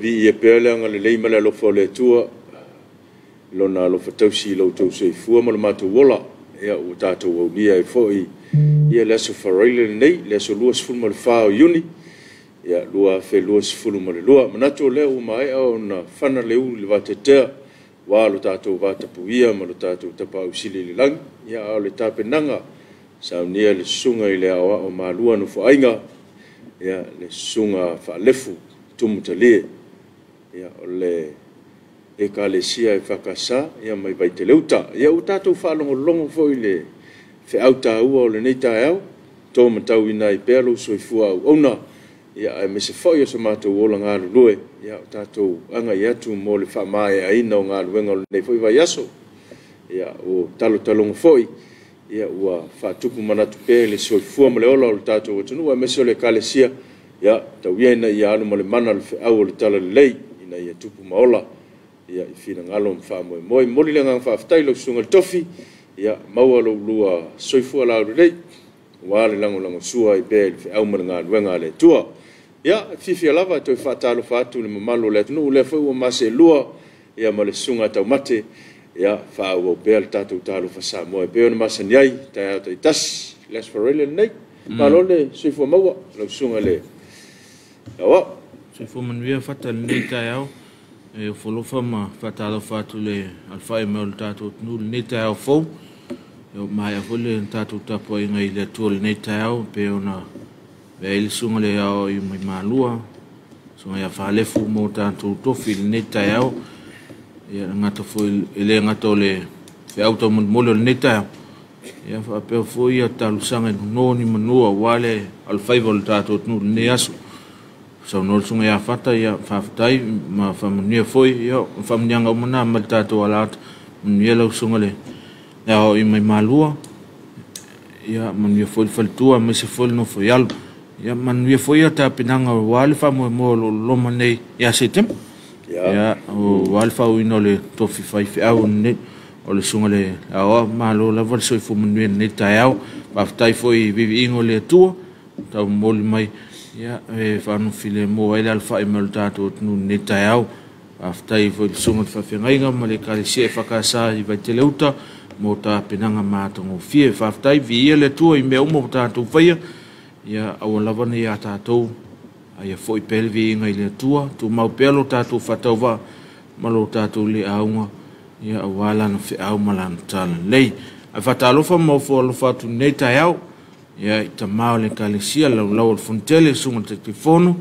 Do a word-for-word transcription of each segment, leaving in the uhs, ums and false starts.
di e pele nga le leima le lofo le tua lona lofo tausi lo tausi fua ma le matu wola ia o tatou au nia e foi ia le so farile nei le so lua sfulu ma le fao iuni ia lua fe lua sfulu ma le lua manato le o mai au na fana le u le vatetea wa lo tatou vatapuia ma lo tatou tapau sili le lang ia au le tapenanga sa nia le sunga ile awa o malua no fo ainga ia le sunga fa lefu tumutale ia ole e kalesia e fakasa ia mai vai te leuta ia utato fa longo longo foile fe auta u ole nei taau to matau ina i pelo soifua ona ia e mese foio so mato ola ngalu loe ia utato anga ia tu mole fa mai ai no ngalu wenga nei foi vai aso ia o talo talongo foi ia ua fa tupu manatu pele soifua mole ola utato utunu mese ole kalesia ia tawia ina ia alu mole mana le au le tala lei ina ia tupu maola ia i fina ngalo mfa moe moe moli le ngang faaftai lo sunga tofi ia maua lo lua soifua la uru lei wale lango lango sua i bea le au mara ngā nuenga le tua ia fifi alava toi fatalo fatu le mamalo le tunu ule fai ua mase lua ia male sunga tau mate ia faa ua bea le tata utalo fa Samoa bea ni masa niai tae au taitas les farele nei malole soifua maua lo sunga le awa soifua manuia fata nei tae au e folofa ma fatalo fatu le alfa e maul tatu tunu nei tae au fau e mai avole tatu tapo inga i le tua le nei tae au pe ona vea ili sunga le au i mai malua sunga ia fahalefu mo tatu tofi le nei tae au ia ngata foi ele ngato le fe auto molo le nei tae au ia faapeo foi ia talusanga noni manua wale alfa e maul tatu tunu nei aso so no sunga ia fata ia faaftai ma famunia foi ia famunia mana ma tatu alat munia lo sunga le ia i mai malua ia munia foi faltua ma se foi no foi al ia munia foi ata pinanga wale famu mo lo manei ia setem ia o alfa o inole tofi fai au ne o le sunga le ao malo la vol so famunia ne taiao faaftai foi vivi ingole tua ta mol mai ia e fanu file mo ele alfa e maltato no netaiao afta i foi sumo fa fenga ma le calcie fa casa i vateleuta mo ta penanga mato ngo fie fa afta i vi ele tu i meu mo tanto fia ia o lavani atato ai foi pelvi ngai le tua tu mau pelo tato fatova malo tato le aunga ia wala no fi au malantan lei afatalo fa mo fo lo fa tu netaiao ia i tamau le kalesia lau lau al fontele sunga te telefono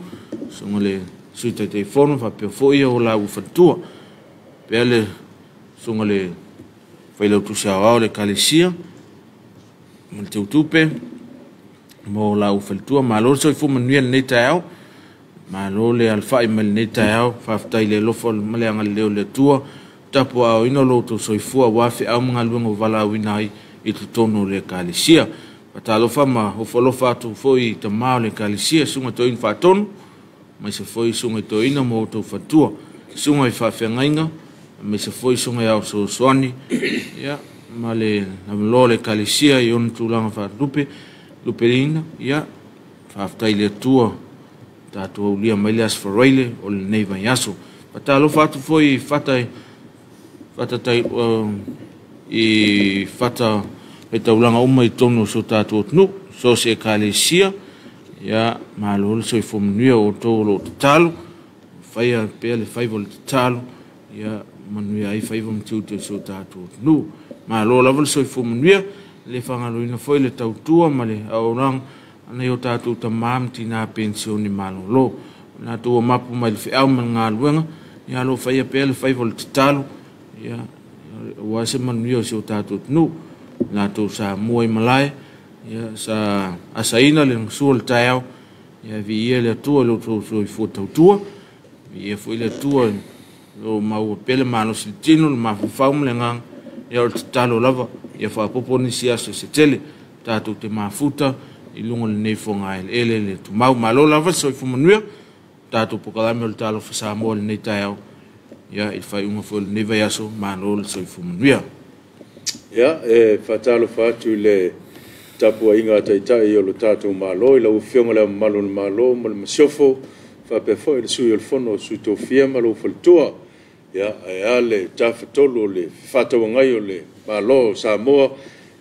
sunga le sui te telefono fa peo fo ia o lau ufantua pea le sunga le fai lau tusa au le kalesia ma le teutupe mo lau ufantua ma lor soi fu manuia le neta au ma lor le alfai ma le neta au faftai le lofo ma le angal leo le tua tapo au ino loto soi fua wafi au mga luengo vala winai i tutono le kalesia Atalofa ma hofolofa tu foi tamau le kalisia sunga to in faton mai se foi sunga to ina mo to fatua sunga fa fengainga mai se foi sunga ya so soani ya male namlo le kalisia yon tulanga fa dupe luperina ya fa aftai le tua tatu ulia malias foraile ol nei vanyaso atalofa tu foi fata fata tai i fata e taulanga uma i tonu so tatu tnu so se kalesia ya malol so fomnua o tolo talo faia pele faivol talo ya manuia ai faivom tutu so tatu tnu malol level so fomnua le fanga loina foi le tautua male aurang anai o tatu tamam tina pensioni malolo na tu mapu mal fi au mangaluenga ya lo faia pele faivol talo ya wa se manuia so tatu tnu na tu sa moi malai ya sa asaina le sul tayo ya vi ele tu lo tu so foto tu vi e foi le tu lo mau pele mano sitino ma faum le ngang ya o talo lava ya fa poponisia so se tele tatu te mafuta ilungo ne fonga ele le tu mau malo lava so fu manuia tatu pokala me talo sa mo ne tayo ya il fa uma fo ne va so malo so fu manuia ya e fatalo fatu le tapu inga taita e lo tatu malo ila u fiona malo malo mal masofo fa pe foi le suil fono su to fiema lo foltua ya ya le tafetolo le fatonga yo le malo Samoa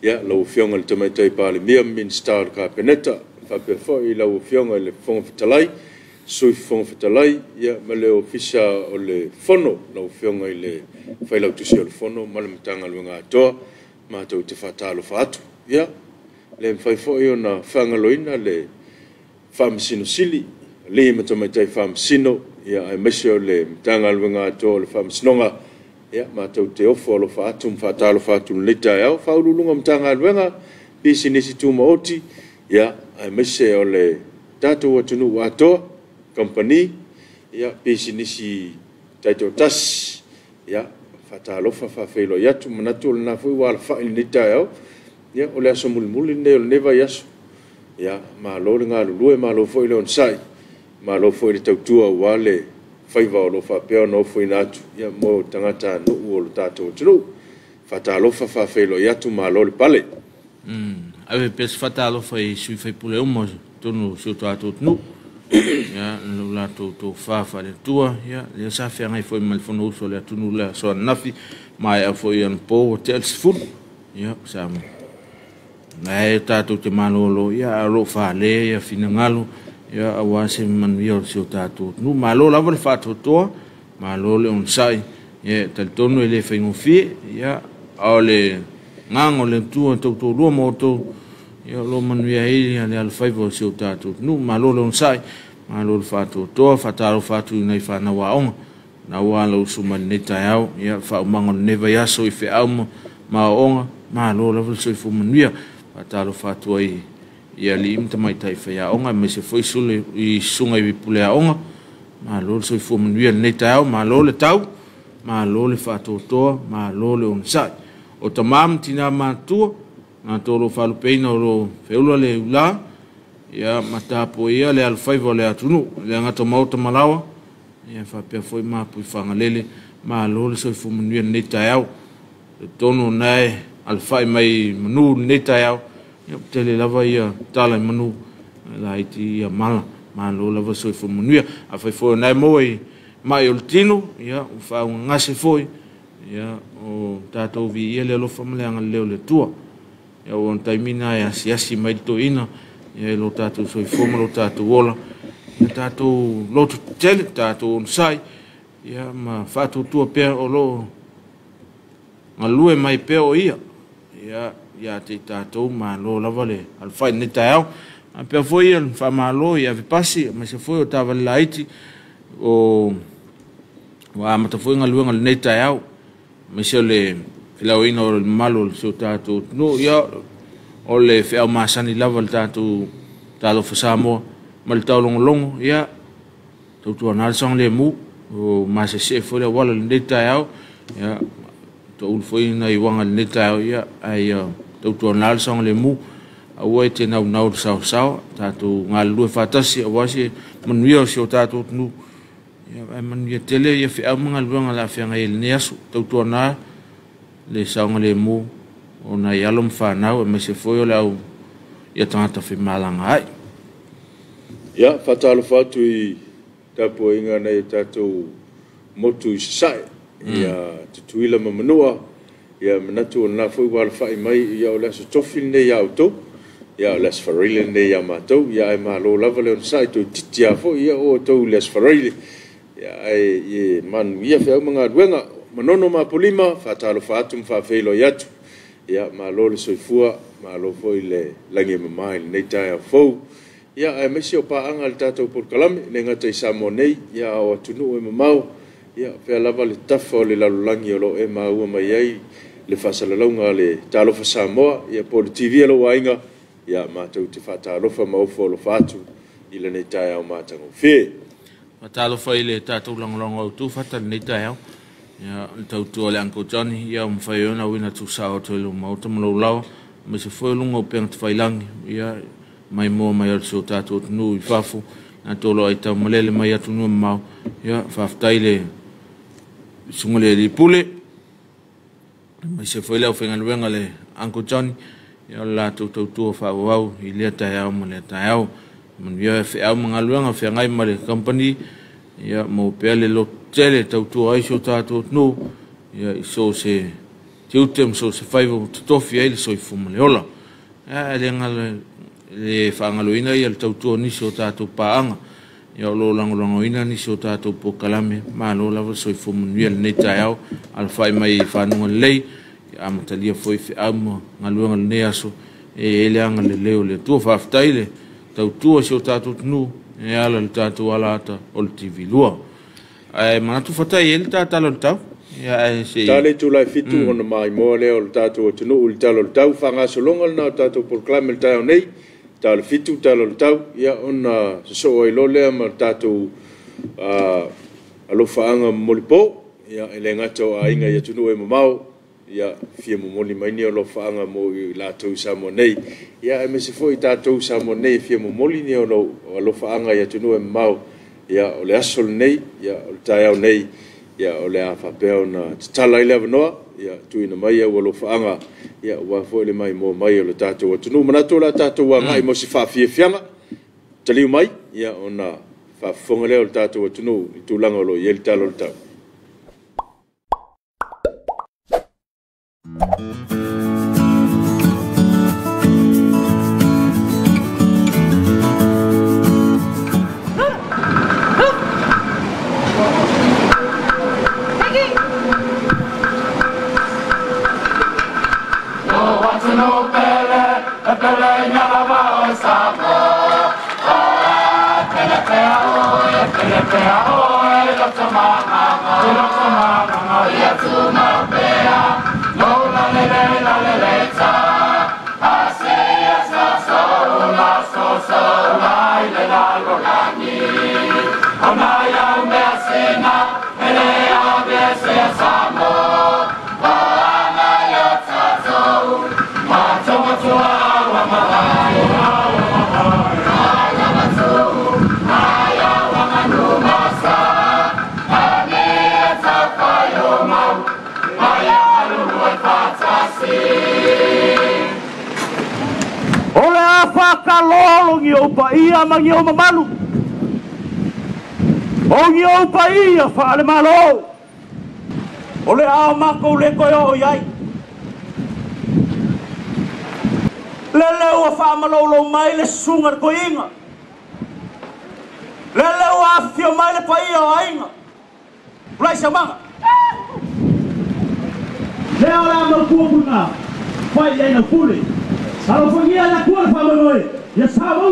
ya lo fionga le tomato pa le mia minister ka peneta fa pe foi lo fionga le fon fitalai su fon fitalai ya male ofisa o le fono lo fionga le fa lo tusi le fono mal mtanga lo nga to ma to te fatalo fatu ya le fa foi ona fanga loina le fam sinosili le matamaitai fam sino ya ai mesio le tangal wenga to le fam snonga ya matau te ofolo fa atum fa talo fa atum leta ya fa ululunga mtangal wenga bisinisi tu maoti ya ai mesio le tatu watunu wato company ya bisinisi taito tas ya fa talo fa fa felo ya tu manatul na fu wal fa leta ya ya ole asomul mulinde neva yaso ya malo nga lulu malo fo ile on sai malo fo ile tautua wale faiva o fa pe no fo inatu ya mo tangata no o tato tru fatalo fa fa fe lo ya tu malo le pale mm ave pes fatalo fa si fe pole mo to no so tato no ya no la to to fa fa le tua ya le sa fe ngai fo mal fo no so le tu no la so nafi mai fo yan po hotels food ya sa Nei tatu te malolo ya aro fale ya finangalo ya awase manvio se tatu nu malo la vol fatu to malo le onsai ya teltono ele fenofi ya ole ngango le tu to to lo moto ya lo manvia ile le alfaivo se tatu nu malo le onsai malo fatu to fataro fatu nei fana waong na wala usumanita yao ya fa mangon neva ya so ife am maonga malo la vol so ife manvia atalo fatua i ia lim tamai taifa ia onga me se foi sule i sunga i pulea onga ma lol so fo munui nei tau ma lol tau ma lol fatotoa ma lol onsa o tamam tina matua na tolo falu peino lo feulo le ula ia mata po ia le alfai vole atunu le ngato mauta malawa ia fa pe foi ma pu fanga lele ma lol so fo munui nei tau tono nai alfai mai manu nei tau yo tele lava ia tala manu la iti ia mala malo lava so fo manu a fai fo nai moi mai ultino ia u fa un ngase foi ia o tatou vi ia le lo famle ang le le tua ia on taimina ia si asi mai toina ia lo tatou so fo mo lo tatou ola tatou lo tele tatou on sai ia ma fa tu tu per o lo malue mai peo ia ia ia te tatou malo lava le alfai nei tau a pe foi ia fa malo ia vipasi ma se foi o tava laiti o wa ma te foi nga luenga nei tau ma se le lauina o malo so tatou no ia o le fea masani lava le tatou talo fasamo ma le tau longo longo ia tautua nalsong le mu o ma se se foi le wala nei tau ia to ulfoi na iwanga leta ya ai to to nal song le mu awe te na na sao sao ta to ngal lu fatasi awasi munwio si ta to nu ya man ye tele ye fi amangal banga la fi ngal nesu to to na le song le mu ona yalom fa na me se foi la ya ta ta fi malanga ya fatal fatu ta po inga na ta to motu sai ya tutuila mamanoa ya manatu na foi wal fai mai ya olas tofil ne ya auto ya olas faril ne ya mato ya ma lo level on site titia fo ya auto les faril ya ai man wi fa manga wenga manono ma polima fatalo fatum fa felo yat ya ma lo le soifua ma lo foi le langi mai ne ta fo ya ai mesio pa angal tato por kalam ne ngata isamone ya o tunu e mau ya pe lava le tafo le lalulangi o lo e maua mai ai le fasalalaunga le talofa Samoa ia po le T V e lo wainga ia mātou te fatalofa maofo lo fatu i le nei tae au mātango fe. Fatalofa i le tātou langolongo au tu fatal nei tae au ia le tautua le Uncle Johnny ia umfaiona wina tu sao to ilu mauta malau lau me se foi lunga upenga te failangi ia mai moa mai arso tātou tunu i fafu na tolo ai tau malele mai atunu mau ia faftai le sungole di pule mai se foi la ofenga luenga le Uncle Johnny ya la tu tu tu fa wau ile ta ya mo le ta ya Mania fe au mangaluanga fe ngai mare company ya mo pele lo tele tau tu ai so tato no ya so se teutem so se faivo tofi ele so fumule ola ele ngal le fangaloina ya tau tu ni so tato paanga ya lo langolongoina ni so tato po kalame ma lo la so fumule ne taiao al fai mai fanu lei am talia foi fe am ngaluanga ne aso ele angale leo le tu fa ftaile tau tua se o tatou tunu e ala le tatou alata o le tivilua ae manatu fatai e le tatalo le tau tale tulafitu ona maimoa lea o le tatou atunuu i le talo le tau fagasologa lenā o tatou polokalame le taeao nei talefitu talo le tau ia ona sosoo ai lo lea ma le tatou alofaaga momolipō ia e le gata o aiga i atunuu e mamao ia fia momoli mai ni lo fanga mo la to Samoa nei ia e mesi foi ta to Samoa nei fia momoli ni lo lo fanga ia tunu mau ia o le asol nei ia o taiao nei ia o le afa peona tala eleven no ia tu ina mai ia lo fanga ia wa foi le mai mo mai lo ta to tunu mana to la ta to wa mai mo si fa fia fia tali mai ia ona fa fongole o ta to tunu tu lango lo ia talo ta Mangio mamalu Ongio pai a fale malo Ole a mako le koyo yai Lele o fa malo lo mai le sungar koinga Lele o afio mai le pai o ainga Lai samanga Leo la mo kupuna Pai ai na puli Salo fogia la kual fa malo Ya sabu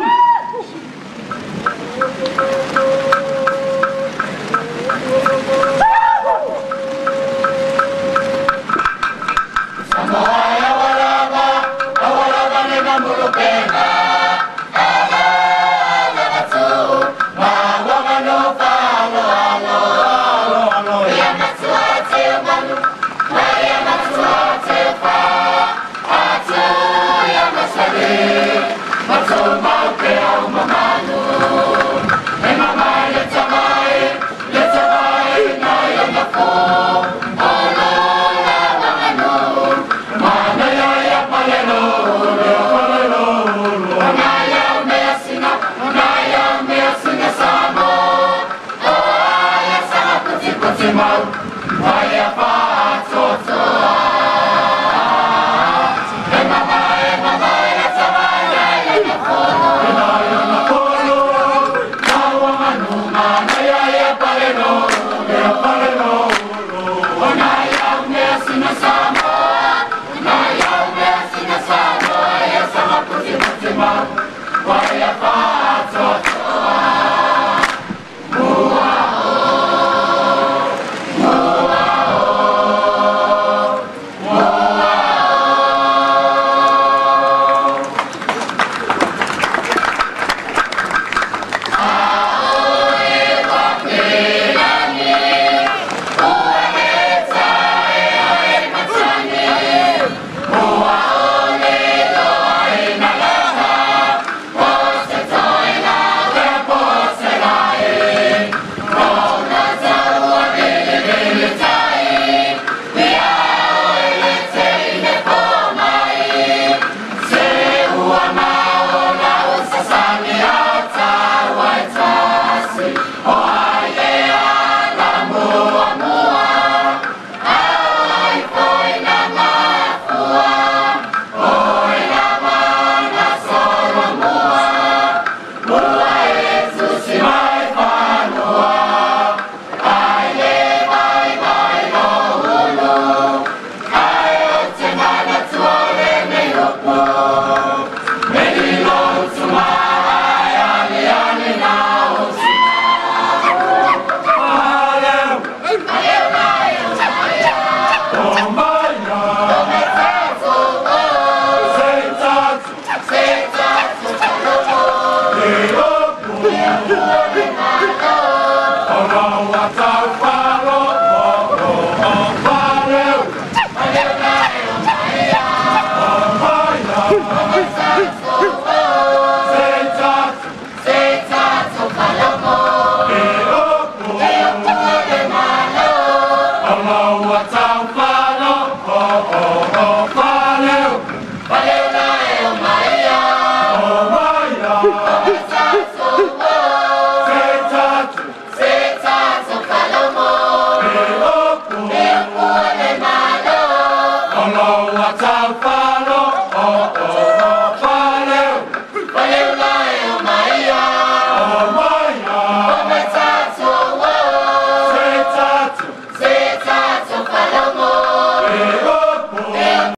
Why